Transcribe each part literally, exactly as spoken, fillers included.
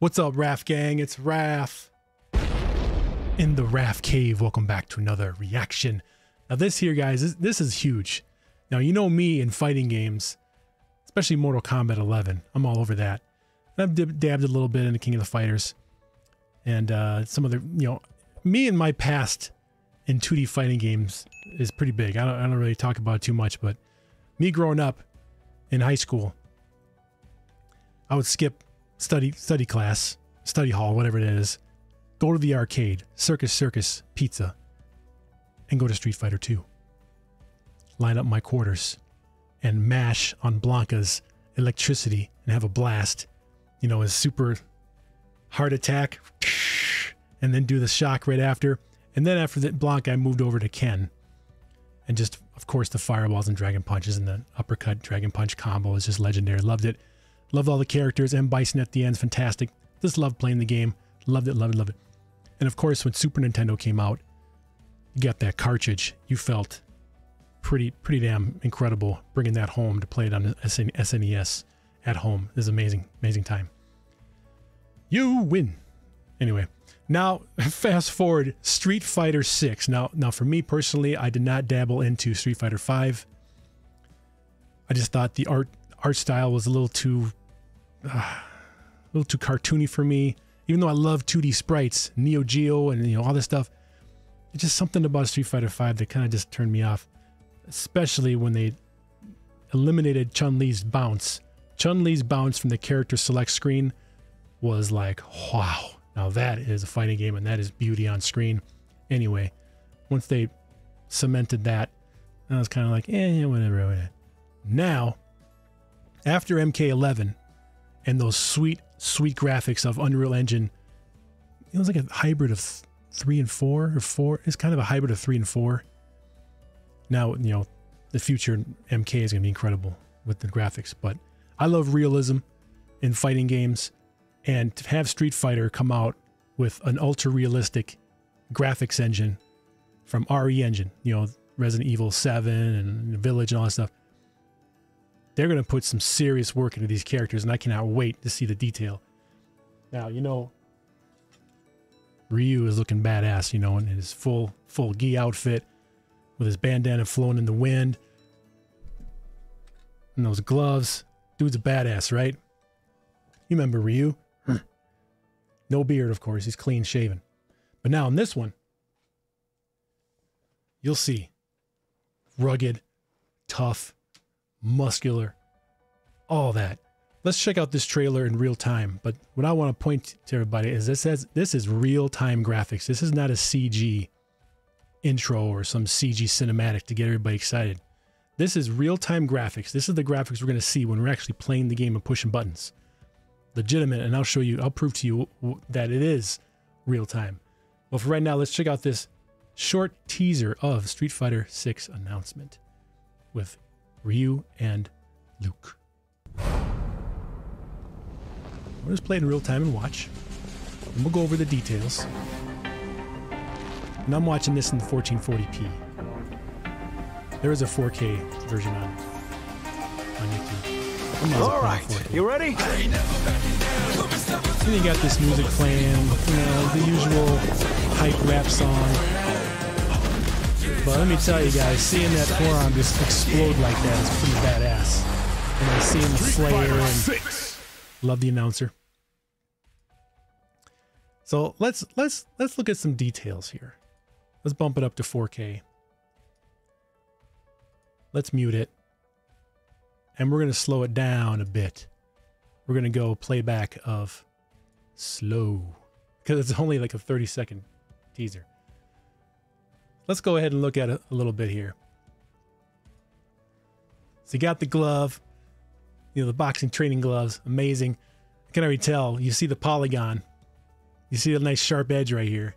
What's up, Raph gang? It's Raph in the Raph Cave. Welcome back to another reaction. Now this here, guys, this, this is huge. Now, you know me in fighting games, especially Mortal Kombat eleven. I'm all over that. And I've dib dabbed a little bit into King of the Fighters. And uh, some other, you know, me and my past in two D fighting games is pretty big. I don't, I don't really talk about it too much, but me growing up in high school, I would skip study study class, study hall, whatever it is, go to the arcade, Circus Circus Pizza, and go to Street Fighter two. Line up my quarters and mash on Blanca's electricity and have a blast. You know, his super heart attack, and then do the shock right after. And then after that Blanca, I moved over to Ken. And just, of course, the fireballs and dragon punches and the uppercut dragon punch combo is just legendary. Loved it. Loved all the characters. M. Bison at the end is fantastic. Just loved playing the game. Loved it, loved it, loved it. And of course, when Super Nintendo came out, you got that cartridge. You felt pretty pretty damn incredible bringing that home to play it on the S N E S at home. This is amazing, amazing time. You win. Anyway, now fast forward, Street Fighter six. Now, now for me personally, I did not dabble into Street Fighter five. I just thought the art art style was a little too... Uh, a little too cartoony for me. Even though I love two D sprites, Neo Geo, and you know all this stuff, it's just something about Street Fighter five that kind of just turned me off. Especially when they eliminated Chun-Li's bounce. Chun-Li's bounce from the character select screen was like, wow. Now that is a fighting game, and that is beauty on screen. Anyway, once they cemented that, I was kind of like, eh, whatever, whatever. Now, after M K eleven, and those sweet, sweet graphics of Unreal Engine, it was like a hybrid of three and four, or four. It's kind of a hybrid of three and four. Now, you know, the future M K is going to be incredible with the graphics, but I love realism in fighting games, and to have Street Fighter come out with an ultra-realistic graphics engine from R E Engine, you know, Resident Evil seven and Village and all that stuff, they're going to put some serious work into these characters, and I cannot wait to see the detail. Now, you know, Ryu is looking badass, you know, in his full, full gi outfit with his bandana flowing in the wind and those gloves. Dude's a badass, right? You remember Ryu? No beard, of course. He's clean shaven. But now in this one, you'll see rugged, tough, muscular, all that. Let's check out this trailer in real time. But what I want to point to everybody is this says this is real time graphics. This is not a C G intro or some C G cinematic to get everybody excited. This is real time graphics. This is the graphics we're going to see when we're actually playing the game and pushing buttons. Legitimate, and I'll show you, I'll prove to you that it is real time. Well, for right now, let's check out this short teaser of Street Fighter six announcement with Ryu and Luke. We'll just play it in real time and watch, and we'll go over the details. And I'm watching this in fourteen forty p. There is a four K version on, on YouTube. All right, you ready? And you got this music playing, you know, the usual hype rap song. But let me tell you guys, seeing that forearm just explode like that is pretty badass. And I see him flare and love the announcer. So let's let's let's look at some details here. Let's bump it up to four K. Let's mute it. And we're going to slow it down a bit. We're going to go playback of slow, because it's only like a thirty second teaser. Let's go ahead and look at it a little bit here. So you got the glove, you know, the boxing training gloves, amazing. I can already tell, you see the polygon. You see the nice sharp edge right here.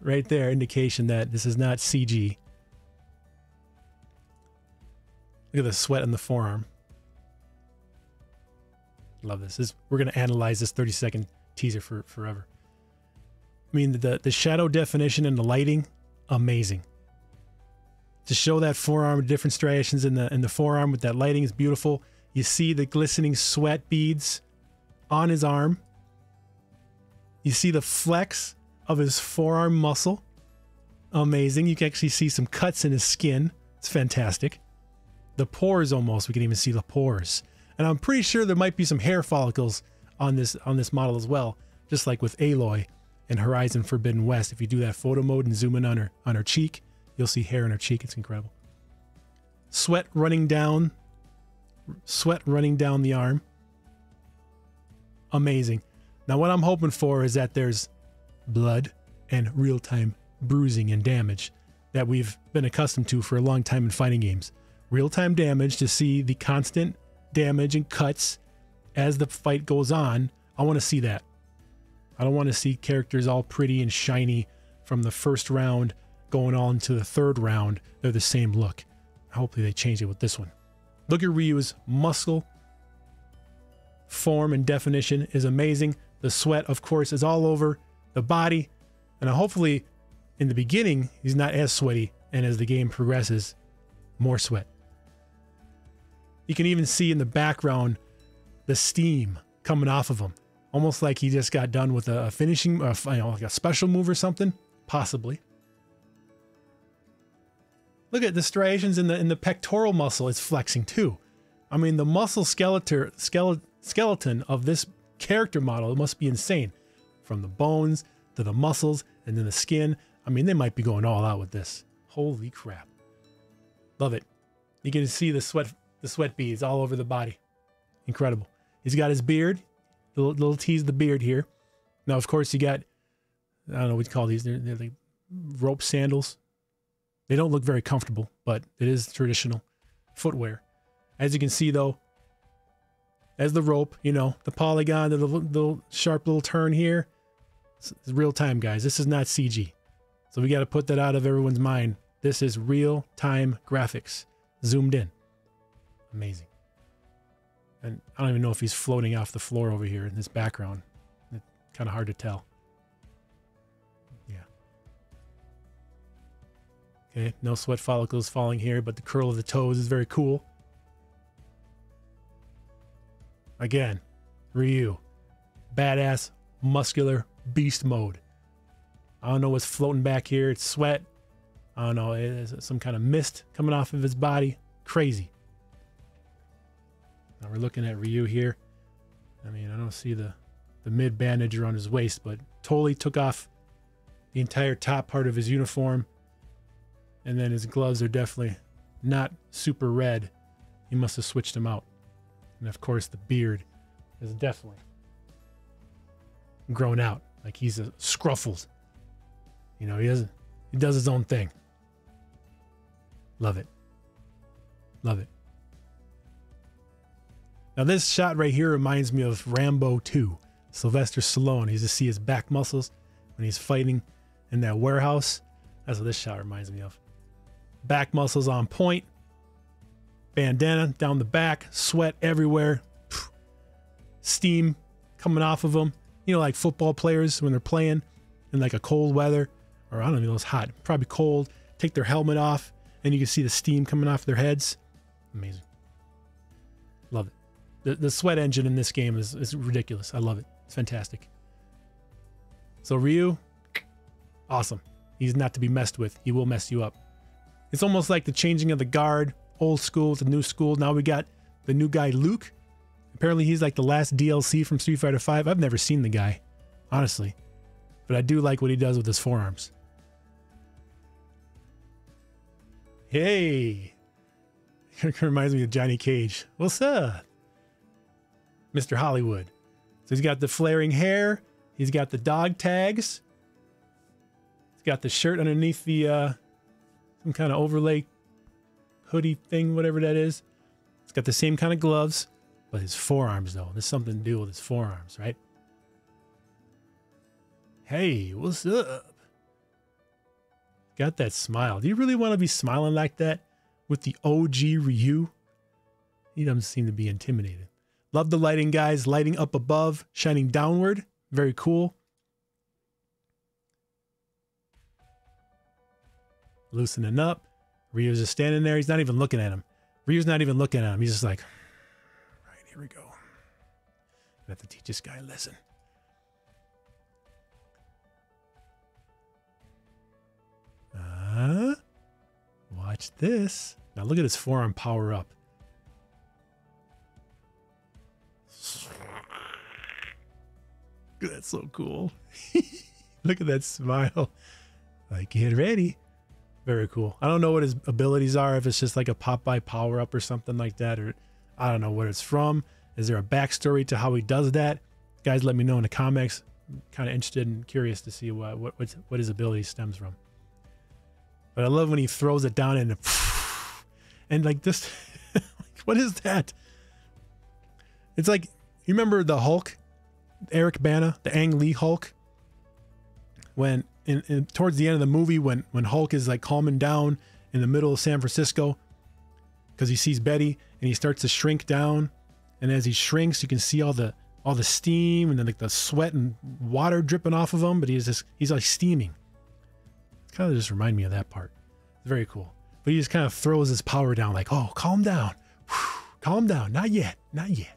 Right there, indication that this is not C G. Look at the sweat on the forearm. Love this. This we're going to analyze this thirty second teaser for forever. I mean, the, the shadow definition and the lighting, amazing. To show that forearm, different striations in the, in the forearm with that lighting is beautiful. You see the glistening sweat beads on his arm. You see the flex of his forearm muscle. Amazing. You can actually see some cuts in his skin. It's fantastic. The pores almost. We can even see the pores. And I'm pretty sure there might be some hair follicles on this on this model as well, just like with Aloy in Horizon Forbidden West. If you do that photo mode and zoom in on her on her cheek, you'll see hair in her cheek. It's incredible. Sweat running down, sweat running down the arm. Amazing. Now what I'm hoping for is that there's blood and real-time bruising and damage that we've been accustomed to for a long time in fighting games. Real-time damage to see the constant damage and cuts as the fight goes on. I want to see that. I don't want to see characters all pretty and shiny from the first round going on to the third round. They're the same look. Hopefully they changed it with this one. Look at Ryu's muscle form and definition is amazing. The sweat, of course, is all over the body. And hopefully in the beginning, he's not as sweaty. And as the game progresses, more sweat. You can even see in the background the steam coming off of him. Almost like he just got done with a finishing, a, you know, like a special move or something, possibly. Look at the striations in the in the pectoral muscle. It's flexing too. I mean, the muscle skeleton skeleton of this character model, it must be insane. From the bones to the muscles and then the skin. I mean, they might be going all out with this. Holy crap! Love it. You can see the sweat the sweat beads all over the body. Incredible. He's got his beard. Little, little tease the beard here. Now, of course, you got, I don't know what you call these. They're, they're like rope sandals. They don't look very comfortable, but it is traditional footwear. As you can see, though, as the rope, you know, the polygon, the little, little sharp little turn here. It's, it's real time, guys. This is not C G. So we got to put that out of everyone's mind. This is real time graphics zoomed in. Amazing. And I don't even know if he's floating off the floor over here in this background. It's kind of hard to tell. Yeah. Okay, no sweat follicles falling here, but the curl of the toes is very cool. Again, Ryu. Badass, muscular, beast mode. I don't know what's floating back here. It's sweat. I don't know. It's some kind of mist coming off of his body. Crazy. Now we're looking at Ryu here. I mean, I don't see the, the mid bandage around his waist, but totally took off the entire top part of his uniform. And then his gloves are definitely not super red. He must have switched them out. And of course, the beard is definitely grown out. Like he's a scruffled. You know, he doesn't, he does his own thing. Love it. Love it. Now this shot right here reminds me of Rambo two, Sylvester Stallone. You just see his back muscles when he's fighting in that warehouse. That's what this shot reminds me of. Back muscles on point, bandana down the back, sweat everywhere, phew, steam coming off of them. You know, like football players when they're playing in like a cold weather, or I don't know, it's hot, probably cold, take their helmet off and you can see the steam coming off their heads. Amazing. Love it. The, the sweat engine in this game is, is ridiculous. I love it. It's fantastic. So Ryu, awesome. He's not to be messed with. He will mess you up. It's almost like the changing of the guard, old school to new school. Now we got the new guy, Luke. Apparently he's like the last D L C from Street Fighter five. I've never seen the guy, honestly. But I do like what he does with his forearms. Hey. It reminds me of Johnny Cage. What's up? Mister Hollywood. So he's got the flaring hair. He's got the dog tags. He's got the shirt underneath the, uh, some kind of overlay hoodie thing, whatever that is. He's got the same kind of gloves, but his forearms though. There's something to do with his forearms, right? Hey, what's up? Got that smile. Do you really want to be smiling like that with the O G Ryu? He doesn't seem to be intimidated. Love the lighting, guys. Lighting up above, shining downward. Very cool. Loosening up. Ryu's just standing there. He's not even looking at him. Ryu's not even looking at him. He's just like, all right, here we go. have to teach this guy a lesson. Uh, watch this. Now look at his forearm power up. That's so cool. Look at that smile. Like, get ready. Very cool. I don't know what his abilities are, if it's just like a Popeye power-up or something like that, or I don't know what it's from. Is there a backstory to how he does that? Guys, let me know in the comics. I'm kind of interested and curious to see what, what, what's, what his ability stems from. But I love when he throws it down and, and like this, like, what is that? It's like, you remember the Hulk, Eric Bana, the Ang Lee Hulk? When, in, in, towards the end of the movie, when, when Hulk is like calming down in the middle of San Francisco, because he sees Betty and he starts to shrink down. And as he shrinks, you can see all the, all the steam and then like the sweat and water dripping off of him. But he's just, he's like steaming. Kind of just remind me of that part. It's very cool. But he just kind of throws his power down, like, oh, calm down. Whew, calm down. Not yet. Not yet.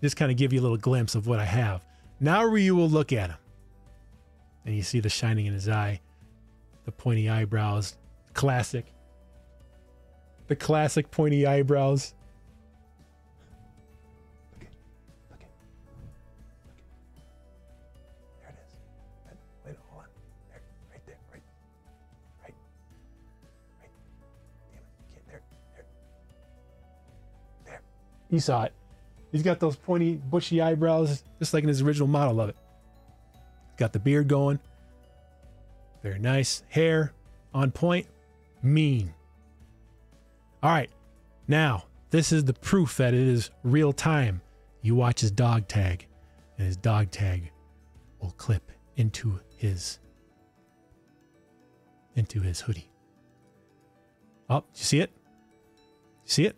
Just kind of give you a little glimpse of what I have. Now Ryu will look at him. And you see the shining in his eye. The pointy eyebrows. Classic. The classic pointy eyebrows. Look at, look at, look at. There it is. Wait, hold on. There, right there, right. Right. Right. Damn it. Get there, there. There. You saw it. He's got those pointy, bushy eyebrows, just like in his original model of it. Got the beard going. Very nice. Hair on point. Mean. All right. Now, this is the proof that it is real time. You watch his dog tag, and his dog tag will clip into his into his hoodie. Oh, do you see it? You see it?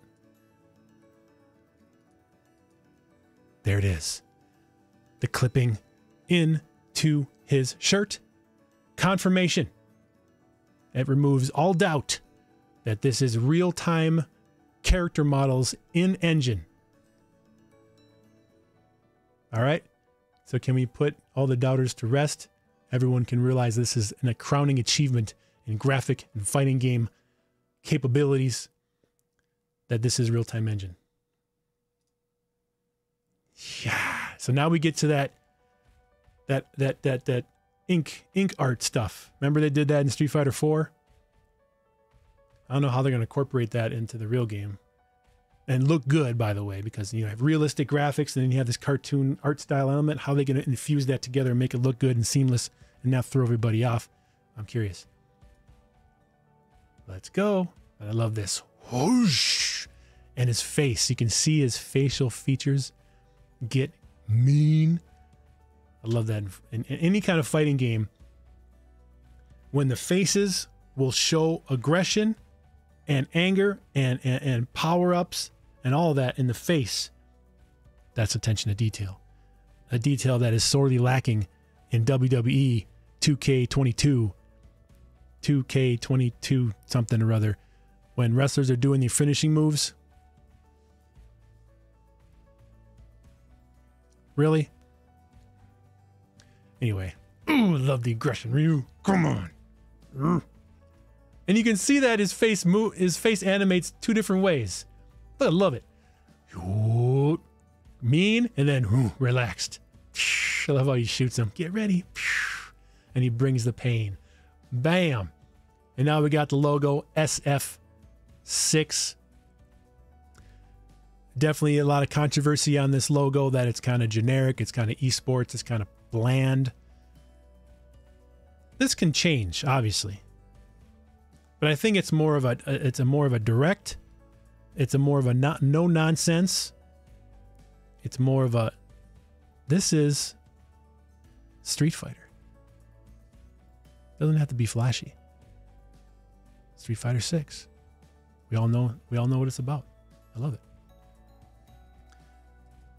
There it is. The clipping in to his shirt. Confirmation. It removes all doubt that this is real-time character models in engine. All right. So can we put all the doubters to rest? Everyone can realize this is a crowning achievement in graphic and fighting game capabilities, that this is real-time engine. Yeah. So now we get to that That that that that ink ink art stuff. Remember they did that in Street Fighter four? I don't know how they're going to incorporate that into the real game, and look good, by the way, because you know, have realistic graphics and then you have this cartoon art style element. How are they going to infuse that together and make it look good and seamless and not throw everybody off? I'm curious. Let's go. I love this. Whoosh! And his face. You can see his facial features get mean. I love that in, in any kind of fighting game, when the faces will show aggression and anger and, and, and power-ups and all that in the face, that's attention to detail. A detail that is sorely lacking in W W E two K twenty-two, two K twenty-two something or other, when wrestlers are doing their finishing moves. Really? Anyway, ooh, love the aggression, Ryu. Come on. And you can see that his face mo his face animates two different ways. But I love it. Mean, and then ooh, relaxed. I love how he shoots him. Get ready. And he brings the pain. Bam. And now we got the logo, S F six. Definitely a lot of controversy on this logo, that it's kind of generic, it's kind of esports, it's kind of bland. This can change, obviously, but I think it's more of a it's a more of a direct, it's a more of a not no nonsense. It's more of a this is Street Fighter. Doesn't have to be flashy. Street Fighter six. We all know we all know what it's about. I love it.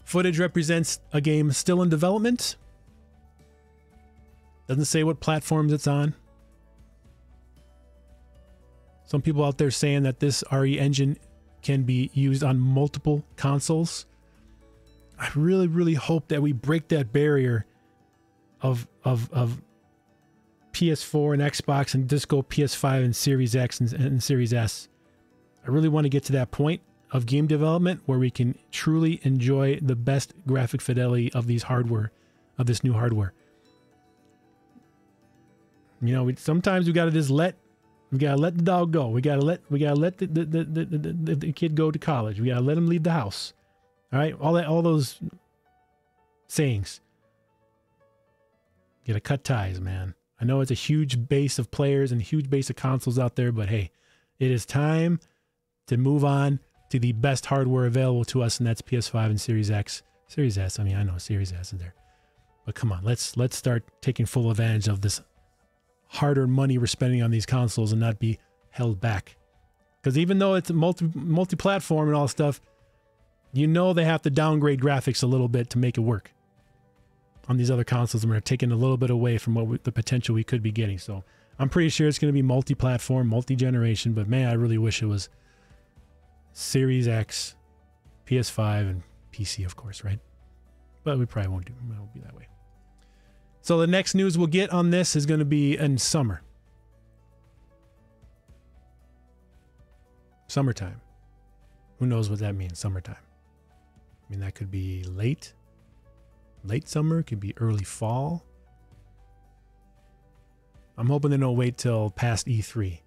Footage represents a game still in development. Doesn't say what platforms it's on. Some people out there saying that this R E engine can be used on multiple consoles. I really, really hope that we break that barrier of of of P S four and Xbox and just go P S five and Series X and, and Series S. I really want to get to that point of game development where we can truly enjoy the best graphic fidelity of these hardware, of this new hardware. You know, we, sometimes we gotta just let, we gotta let the dog go. We gotta let, we gotta let the the, the, the, the the kid go to college. We gotta let him leave the house. All right, all that, all those sayings. You gotta cut ties, man. I know it's a huge base of players and a huge base of consoles out there, but hey, it is time to move on to the best hardware available to us, and that's P S five and Series X, Series S. I mean, I know Series S is there, but come on, let's let's start taking full advantage of this harder money we're spending on these consoles and not be held back. Because even though it's multi multi-platform and all stuff, you know they have to downgrade graphics a little bit to make it work on these other consoles, and we're taking a little bit away from what we, the potential we could be getting. So I'm pretty sure it's going to be multi-platform, multi-generation, but man, I really wish it was Series X, P S five, and P C, of course, right? But we probably won't do it. It'll be that way. So the next news we'll get on this is going to be in summer. Summertime. Who knows what that means, summertime. I mean, that could be late. Late summer, could be early fall. I'm hoping they don't wait till past E three.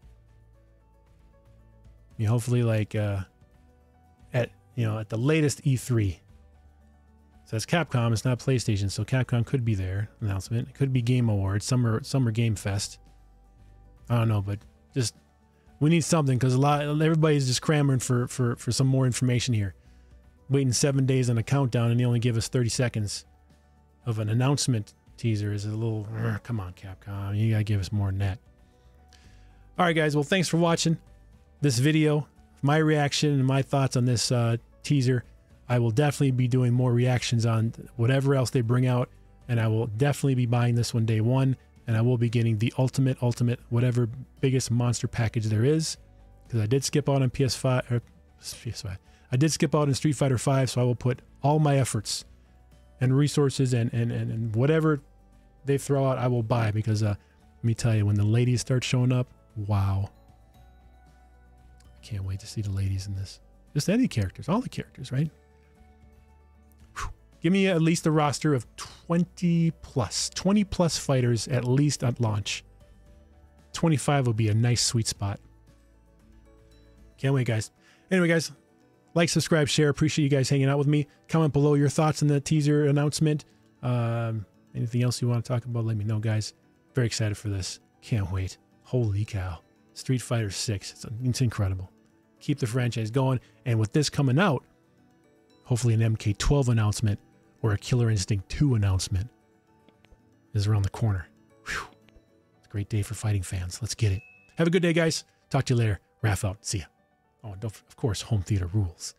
I mean, hopefully like uh, at, you know, at the latest E three. So it's Capcom, it's not PlayStation, so Capcom could be there. Announcement. It could be Game Awards, Summer Summer Game Fest. I don't know, but just we need something because a lot everybody's just clamoring for, for for some more information here. Waiting seven days on a countdown and they only give us thirty seconds of an announcement teaser is a little ugh, come on, Capcom. You gotta give us more than that. Alright guys, well thanks for watching this video. My reaction and my thoughts on this uh, teaser. I will definitely be doing more reactions on whatever else they bring out, and I will definitely be buying this one day one, and I will be getting the ultimate, ultimate, whatever biggest monster package there is, because I did skip out on P S five, or P S five. I did skip out on Street Fighter five, so I will put all my efforts and resources and, and, and, and whatever they throw out, I will buy, because uh, let me tell you, when the ladies start showing up, wow. I can't wait to see the ladies in this. Just any characters, all the characters, right? Give me at least a roster of twenty plus, twenty plus fighters at least at launch. twenty-five would be a nice sweet spot. Can't wait, guys. Anyway, guys, like, subscribe, share. Appreciate you guys hanging out with me. Comment below your thoughts on the teaser announcement. Um, anything else you want to talk about, let me know, guys. Very excited for this. Can't wait. Holy cow. Street Fighter six. It's, it's incredible. Keep the franchise going. And with this coming out, hopefully an M K twelve announcement, or a Killer Instinct two announcement is around the corner. Whew. It's a great day for fighting fans. Let's get it. Have a good day, guys. Talk to you later. Raph out. See ya. Oh, and don't, of course, home theater rules.